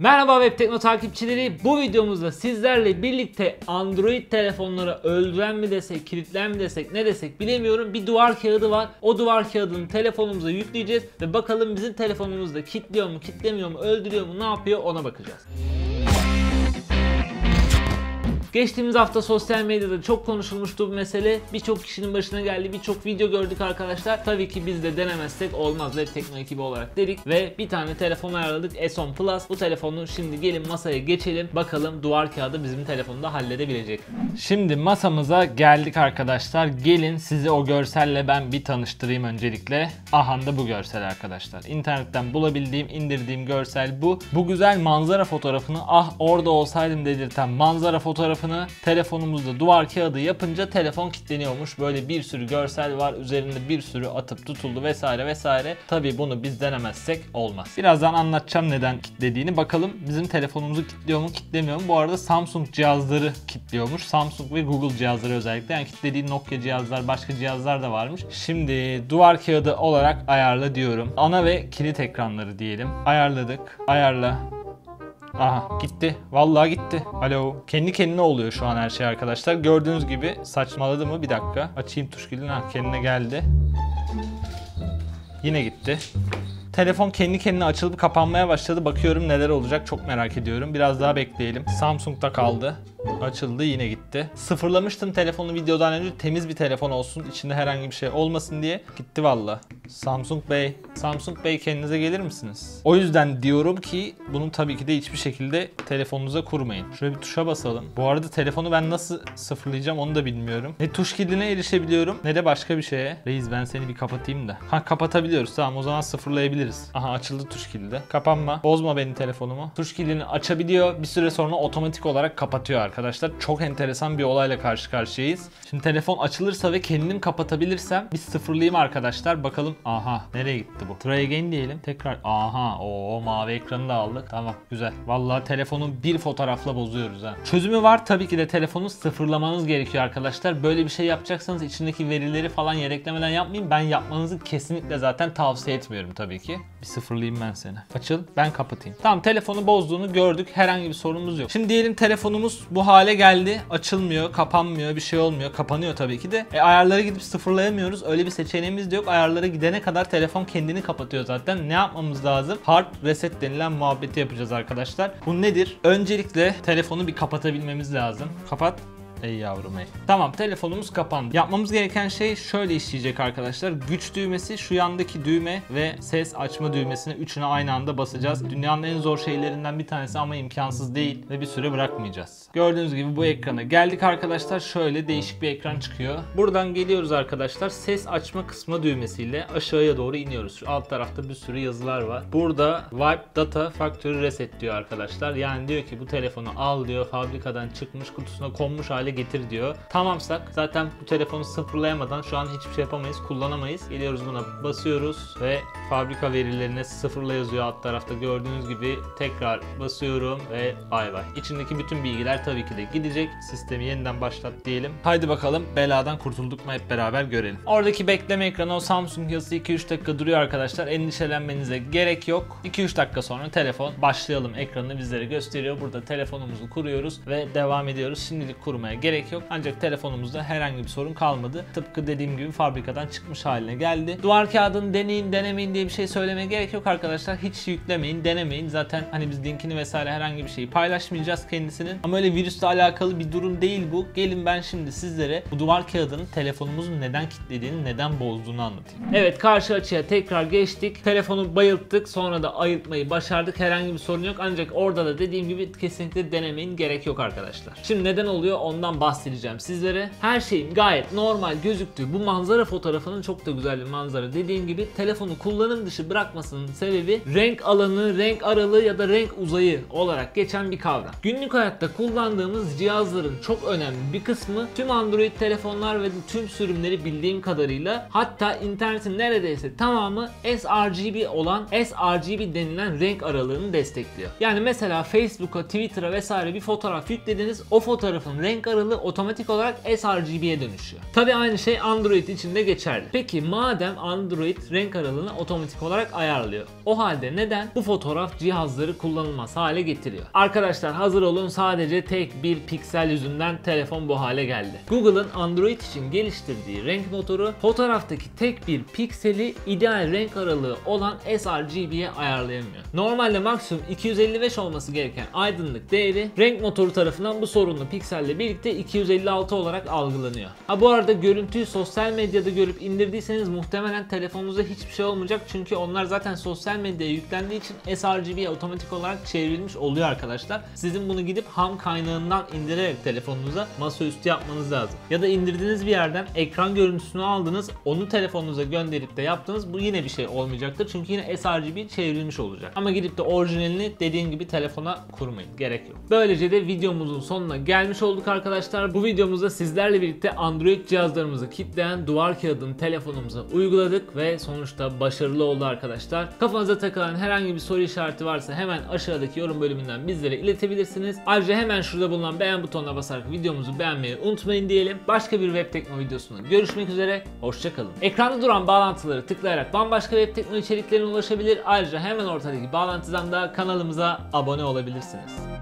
Merhaba Web Tekno takipçileri, bu videomuzda sizlerle birlikte Android telefonlara öldüren mi desek, kilitlen mi desek, ne desek bilemiyorum, bir duvar kağıdı var. O duvar kağıdını telefonumuza yükleyeceğiz ve bakalım bizim telefonumuzda kilitliyor mu, kilitlemiyor mu, öldürüyor mu, ne yapıyor ona bakacağız. Geçtiğimiz hafta sosyal medyada çok konuşulmuştu bu mesele. Birçok kişinin başına geldi, birçok video gördük arkadaşlar. Tabii ki biz de denemezsek olmaz Web Tekno ekibi olarak dedik ve bir tane telefon ayarladık, S10 Plus. Bu telefonu şimdi gelin masaya geçelim. Bakalım duvar kağıdı bizim telefonda halledebilecek. Şimdi masamıza geldik arkadaşlar. Gelin sizi o görselle ben bir tanıştırayım öncelikle. Aha da bu görsel arkadaşlar. İnternetten bulabildiğim, indirdiğim görsel bu. Bu güzel manzara fotoğrafını, ah orada olsaydım dedirten manzara fotoğrafı telefonumuzda duvar kağıdı yapınca telefon kilitleniyormuş. Böyle bir sürü görsel var. Üzerinde bir sürü atıp tutuldu vesaire vesaire. Tabii bunu biz denemezsek olmaz. Birazdan anlatacağım neden kilitlediğini. Bakalım bizim telefonumuzu kilitliyor mu, kilitlemiyor mu? Bu arada Samsung cihazları kilitliyormuş. Samsung ve Google cihazları özellikle. Yani kilitlediği Nokia cihazlar, başka cihazlar da varmış. Şimdi duvar kağıdı olarak ayarla diyorum. Ana ve kilit ekranları diyelim. Ayarladık. Ayarla. Aha gitti. Vallahi gitti. Alo. Kendi kendine oluyor şu an her şey arkadaşlar. Gördüğünüz gibi saçmaladı mı? Bir dakika. Açayım tuş kilidini. Ha, kendine geldi. Yine gitti. Telefon kendi kendine açılıp kapanmaya başladı. Bakıyorum neler olacak, çok merak ediyorum. Biraz daha bekleyelim. Samsung'da kaldı. Açıldı, yine gitti. Sıfırlamıştım telefonu videodan önce. Temiz bir telefon olsun, içinde herhangi bir şey olmasın diye. Gitti valla. Samsung Bey kendinize gelir misiniz? O yüzden diyorum ki bunu tabii ki de hiçbir şekilde telefonunuza kurmayın. Şöyle bir tuşa basalım. Bu arada telefonu ben nasıl sıfırlayacağım onu da bilmiyorum. Ne tuş kilidine erişebiliyorum ne de başka bir şeye. Reis ben seni bir kapatayım da. Ha kapatabiliyoruz, tamam o zaman sıfırlayabiliriz. Aha açıldı tuş kilidi. Kapanma. Bozma benim telefonumu. Tuş kilidini açabiliyor. Bir süre sonra otomatik olarak kapatıyor artık. Arkadaşlar çok enteresan bir olayla karşı karşıyayız. Şimdi telefon açılırsa ve kendim kapatabilirsem bir sıfırlayayım arkadaşlar. Bakalım. Aha nereye gitti bu? Try again diyelim. Tekrar. Aha o mavi ekranı da aldık. Tamam güzel. Vallahi telefonun bir fotoğrafla bozuyoruz ha. Çözümü var tabii ki de, telefonu sıfırlamanız gerekiyor arkadaşlar. Böyle bir şey yapacaksanız içindeki verileri falan yedeklemeden yapmayın. Ben yapmanızı kesinlikle zaten tavsiye etmiyorum tabii ki. Bir sıfırlayayım ben seni. Açıl, ben kapatayım. Tamam, telefonu bozduğunu gördük. Herhangi bir sorunumuz yok. Şimdi diyelim telefonumuz bu hale geldi. Açılmıyor, kapanmıyor, bir şey olmuyor. Kapanıyor tabii ki de. Ayarlara gidip sıfırlayamıyoruz. Öyle bir seçeneğimiz de yok. Ayarlara gidene kadar telefon kendini kapatıyor zaten. Ne yapmamız lazım? Hard reset denilen muhabbeti yapacağız arkadaşlar. Bu nedir? Öncelikle telefonu bir kapatabilmemiz lazım. Kapat. Ey yavrum ey. Tamam, telefonumuz kapandı. Yapmamız gereken şey şöyle işleyecek arkadaşlar. Güç düğmesi, şu yandaki düğme ve ses açma düğmesini, üçüne aynı anda basacağız. Dünyanın en zor şeylerinden bir tanesi ama imkansız değil ve bir süre bırakmayacağız. Gördüğünüz gibi bu ekrana geldik arkadaşlar. Şöyle değişik bir ekran çıkıyor. Buradan geliyoruz arkadaşlar. Ses açma kısma düğmesiyle aşağıya doğru iniyoruz. Şu alt tarafta bir sürü yazılar var. Burada Wipe Data Factory Reset diyor arkadaşlar. Yani diyor ki bu telefonu al diyor. Fabrikadan çıkmış, kutusuna konmuş hale getir diyor. Tamamsak zaten bu telefonu sıfırlayamadan şu an hiçbir şey yapamayız, kullanamayız. Geliyoruz buna, basıyoruz ve fabrika verilerine sıfırla yazıyor alt tarafta. Gördüğünüz gibi tekrar basıyorum ve bay bay. İçindeki bütün bilgiler tabii ki de gidecek. Sistemi yeniden başlat diyelim. Haydi bakalım beladan kurtulduk mu, hep beraber görelim. Oradaki bekleme ekranı, o Samsung yazısı 2-3 dakika duruyor arkadaşlar. Endişelenmenize gerek yok. 2-3 dakika sonra telefon başlayalım ekranını bizlere gösteriyor. Burada telefonumuzu kuruyoruz ve devam ediyoruz. Şimdilik kurmaya gerek yok. Ancak telefonumuzda herhangi bir sorun kalmadı. Tıpkı dediğim gibi fabrikadan çıkmış haline geldi. Duvar kağıdını deneyin, denemeyin diye bir şey söylemeye gerek yok arkadaşlar. Hiç yüklemeyin, denemeyin. Zaten hani biz linkini vesaire herhangi bir şeyi paylaşmayacağız kendisinin. Ama öyle virüsle alakalı bir durum değil bu. Gelin ben şimdi sizlere bu duvar kağıdının telefonumuzun neden kilitlediğini, neden bozduğunu anlatayım. Evet, karşı açıya tekrar geçtik. Telefonu bayılttık. Sonra da ayıltmayı başardık. Herhangi bir sorun yok. Ancak orada da dediğim gibi kesinlikle denemeyin. Gerek yok arkadaşlar. Şimdi neden oluyor? Ondan bahsedeceğim sizlere. Her şeyin gayet normal gözüktüğü bu manzara fotoğrafının, çok da güzel bir manzara, dediğim gibi telefonu kullanım dışı bırakmasının sebebi renk alanı, renk aralığı ya da renk uzayı olarak geçen bir kavram. Günlük hayatta kullandığımız cihazların çok önemli bir kısmı, tüm Android telefonlar ve tüm sürümleri bildiğim kadarıyla, hatta internetin neredeyse tamamı sRGB olan, sRGB denilen renk aralığını destekliyor. Yani mesela Facebook'a, Twitter'a vesaire bir fotoğraf yüklediniz, o fotoğrafın renk aralığı otomatik olarak sRGB'ye dönüşüyor. Tabi aynı şey Android için de geçerli. Peki madem Android renk aralığını otomatik olarak ayarlıyor, o halde neden bu fotoğraf cihazları kullanılmaz hale getiriyor? Arkadaşlar hazır olun, sadece tek bir piksel yüzünden telefon bu hale geldi. Google'ın Android için geliştirdiği renk motoru fotoğraftaki tek bir pikseli ideal renk aralığı olan sRGB'ye ayarlayamıyor. Normalde maksimum 255 olması gereken aydınlık değeri renk motoru tarafından bu sorunlu pikselle birlikte 256 olarak algılanıyor. Ha bu arada görüntüyü sosyal medyada görüp indirdiyseniz muhtemelen telefonunuzda hiçbir şey olmayacak, çünkü onlar zaten sosyal medyaya yüklendiği için sRGB'ye otomatik olarak çevrilmiş oluyor arkadaşlar. Sizin bunu gidip ham kaynağından indirerek telefonunuza masaüstü yapmanız lazım. Ya da indirdiğiniz bir yerden ekran görüntüsünü aldınız, onu telefonunuza gönderip de yaptınız, bu yine bir şey olmayacaktır çünkü yine sRGB çevrilmiş olacak. Ama gidip de orijinalini dediğim gibi telefona kurmayın, gerek yok. Böylece de videomuzun sonuna gelmiş olduk arkadaşlar. Bu videomuzda sizlerle birlikte Android cihazlarımızı kitleyen duvar kağıdını telefonumuza uyguladık ve sonuçta başarılı oldu arkadaşlar. Kafanıza takılan herhangi bir soru işareti varsa hemen aşağıdaki yorum bölümünden bizlere iletebilirsiniz. Ayrıca hemen şurada bulunan beğen butonuna basarak videomuzu beğenmeyi unutmayın diyelim. Başka bir Web Tekno videosunda görüşmek üzere, hoşçakalın. Ekranda duran bağlantıları tıklayarak bambaşka Web Tekno içeriklerine ulaşabilir. Ayrıca hemen ortadaki bağlantıdan da kanalımıza abone olabilirsiniz.